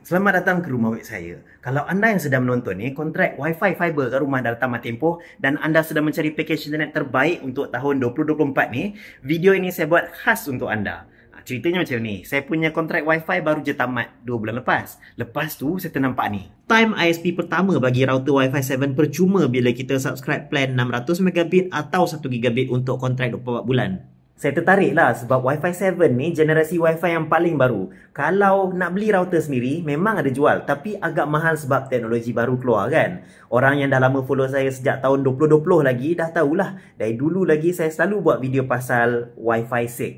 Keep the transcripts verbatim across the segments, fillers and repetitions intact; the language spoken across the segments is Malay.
Selamat datang ke rumah web saya. Kalau anda yang sedang menonton ni, kontrak Wi-Fi fiber kat rumah dah tamat tempoh dan anda sedang mencari pakej internet terbaik untuk tahun dua ribu dua puluh empat ni, video ini saya buat khas untuk anda. Ceritanya macam ni, saya punya kontrak Wi-Fi baru je tamat dua bulan lepas. Lepas tu, saya ternampak ni. Time I S P pertama bagi router Wi-Fi seven percuma bila kita subscribe plan enam ratus megabit atau satu gigabit untuk kontrak dua puluh empat bulan. Saya tertarik lah sebab Wi-Fi seven ni generasi Wi-Fi yang paling baru. Kalau nak beli router sendiri, memang ada jual. Tapi agak mahal sebab teknologi baru keluar kan. Orang yang dah lama follow saya sejak tahun dua ribu dua puluh lagi dah tahulah. Dari dulu lagi saya selalu buat video pasal Wi-Fi six.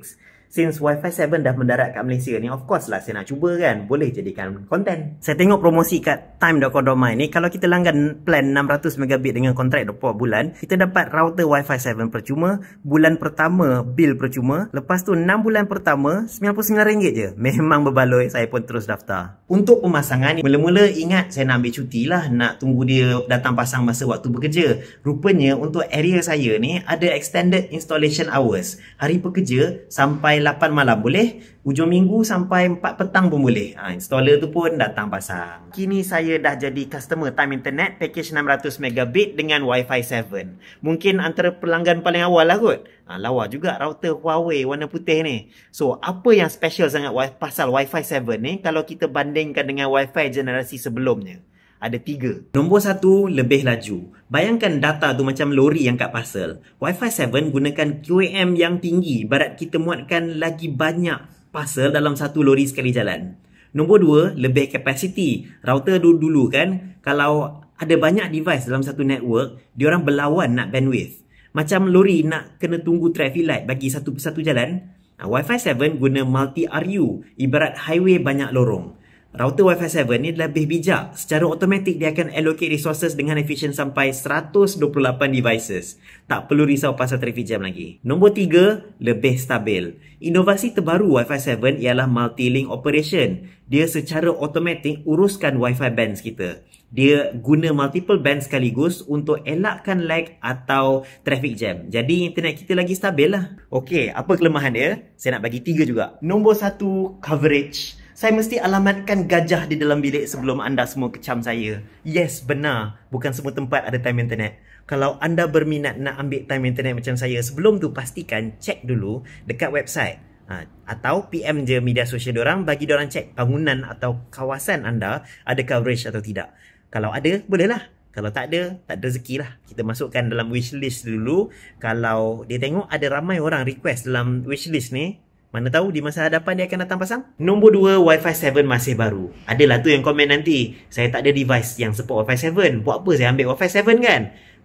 Since Wi-Fi seven dah mendarat kat Malaysia ni, of course lah saya nak cuba kan. Boleh jadikan konten. Saya tengok promosi kat Time dotcom ni, kalau kita langgan plan enam ratus megabit dengan kontrak dua puluh bulan, kita dapat router Wi-Fi seven percuma, bulan pertama bil percuma, lepas tu enam bulan pertama sembilan puluh sembilan ringgit je. Memang berbaloi, saya pun terus daftar. Untuk pemasangan ni, mula-mula ingat saya nak ambil cuti lah, nak tunggu dia datang pasang masa waktu bekerja. Rupanya untuk area saya ni ada extended installation hours. Hari pekerja sampai lapan malam boleh, hujung minggu sampai empat petang pun boleh. Ha, installer tu pun datang pasang. Kini saya dah jadi customer Time Internet package enam ratus megabit dengan Wi-Fi seven. Mungkin antara pelanggan paling awal lah kot. Ha, lawa juga router Huawei warna putih ni. So, apa yang special sangat pasal Wi-Fi seven ni kalau kita bandingkan dengan Wi-Fi generasi sebelumnya? Ada tiga. Nombor satu, lebih laju. Bayangkan data tu macam lori yang kat parcel. Wi-Fi seven gunakan Q A M yang tinggi, ibarat kita muatkan lagi banyak parcel dalam satu lori sekali jalan. Nombor dua, lebih kapasiti. Router dulu-dulu kan, kalau ada banyak device dalam satu network, diorang berlawan nak bandwidth. Macam lori nak kena tunggu traffic light bagi satu-satu jalan. Wi-Fi seven guna multi R U, ibarat highway banyak lorong. Router Wi-Fi seven ni lebih bijak. Secara automatik dia akan allocate resources dengan efisien sampai seratus dua puluh lapan devices. Tak perlu risau pasal traffic jam lagi. Nombor tiga, lebih stabil. Inovasi terbaru Wi-Fi seven ialah multi-link operation. Dia secara automatik uruskan Wi-Fi bands kita. Dia guna multiple band sekaligus untuk elakkan lag atau traffic jam. Jadi internet kita lagi stabil lah. Okey, apa kelemahan dia? Saya nak bagi tiga juga. Nombor satu, coverage. Saya mesti alamatkan gajah di dalam bilik sebelum anda semua kecam saya. Yes, benar. Bukan semua tempat ada Time Internet. Kalau anda berminat nak ambil Time Internet macam saya, sebelum tu pastikan cek dulu dekat website. Ha, atau P M je media sosial diorang, bagi diorang cek bangunan atau kawasan anda ada coverage atau tidak. Kalau ada, bolehlah. Kalau tak ada, tak ada rezeki lah. Kita masukkan dalam wishlist dulu. Kalau dia tengok ada ramai orang request dalam wishlist ni, mana tahu di masa hadapan dia akan datang pasang. Nombor dua, Wi-Fi seven masih baru. Adalah tu yang komen nanti, saya tak ada device yang support Wi-Fi seven. Buat apa saya ambil Wi-Fi seven kan?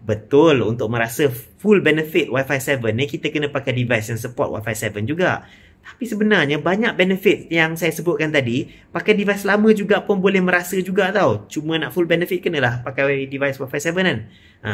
Betul, untuk merasa full benefit Wi-Fi seven ni, kita kena pakai device yang support Wi-Fi seven juga. Tapi sebenarnya banyak benefit yang saya sebutkan tadi, pakai device lama juga pun boleh merasa juga tau. Cuma nak full benefit kenalah pakai device Wi-Fi seven kan? Ha.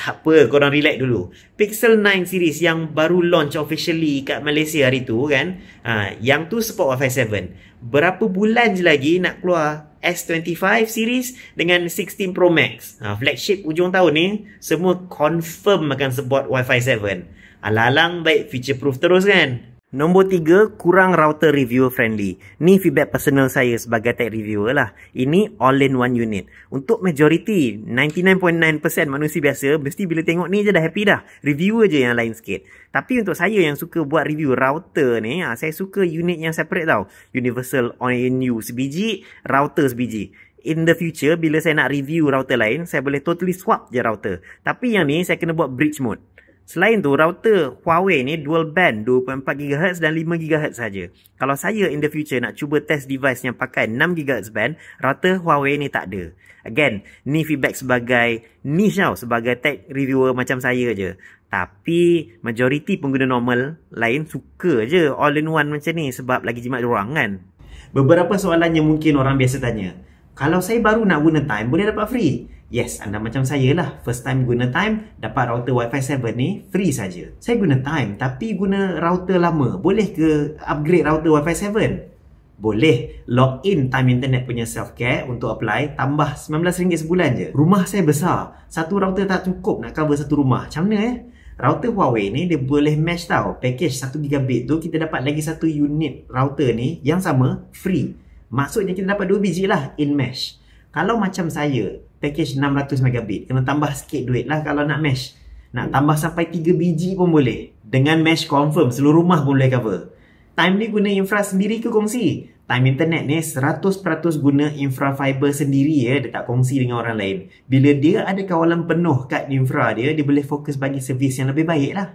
Tak apa, korang relax dulu. Pixel nine series yang baru launch officially kat Malaysia hari tu kan, ha, yang tu support Wi-Fi seven. Berapa bulan je lagi nak keluar S dua puluh lima series dengan enam belas Pro Max, ha, flagship hujung tahun ni. Semua confirm akan support Wi-Fi seven. Alang-alang baik feature proof terus kan. Nombor tiga, kurang router reviewer friendly. Ni feedback personal saya sebagai tech reviewer lah. Ini all-in-one unit. Untuk majority, sembilan puluh sembilan perpuluhan sembilan peratus manusia biasa, mesti bila tengok ni je dah happy dah. Reviewer je yang lain sikit. Tapi untuk saya yang suka buat review router ni, ha, saya suka unit yang separate tau. Universal O N U sebiji, router sebiji. In the future, bila saya nak review router lain, saya boleh totally swap je router. Tapi yang ni, saya kena buat bridge mode. Selain tu, router Huawei ni dual band dua koma empat gigahertz dan lima gigahertz saja. Kalau saya in the future nak cuba test device yang pakai enam gigahertz band, router Huawei ni tak ada. Again, ni feedback sebagai niche tau, sebagai tech reviewer macam saya je. Tapi majoriti pengguna normal lain suka je all-in-one macam ni sebab lagi jimat dorang kan. Beberapa soalan yang mungkin orang biasa tanya. Kalau saya baru nak guna Time, boleh dapat free? Yes, anda macam saya lah. First time guna Time, dapat router Wi-Fi seven ni free saja. Saya guna Time tapi guna router lama. Boleh ke upgrade router Wi-Fi seven? Boleh. Log in Time Internet punya self-care untuk apply, tambah sembilan belas ringgit sebulan je. Rumah saya besar. Satu router tak cukup nak cover satu rumah. Macam mana eh? Router Huawei ni dia boleh match tau. Package satu gigabit tu kita dapat lagi satu unit router ni yang sama free. Maksudnya kita dapat dua biji lah in mesh. Kalau macam saya package enam ratus megabit, kena tambah sikit duit lah kalau nak mesh. Nak tambah sampai tiga biji pun boleh. Dengan mesh confirm seluruh rumah pun boleh cover. Time ni guna infra sendiri ke kongsi? Time Internet ni seratus peratus guna infra fiber sendiri ya, dia tak kongsi dengan orang lain. Bila dia ada kawalan penuh kat infra dia, dia boleh fokus bagi servis yang lebih baik lah.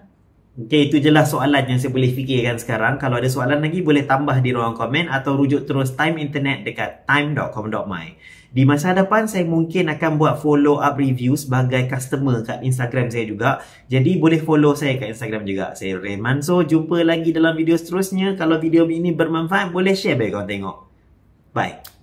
Okay, itu je lah soalan yang saya boleh fikirkan sekarang. Kalau ada soalan lagi, boleh tambah di ruang komen atau rujuk terus Time Internet dekat time dot com dot my. Di masa depan, saya mungkin akan buat follow up review sebagai customer kat Instagram saya juga. Jadi, boleh follow saya kat Instagram juga. Saya Rin Mansor. Jumpa lagi dalam video seterusnya. Kalau video ini bermanfaat, boleh share bagi korang tengok. Bye.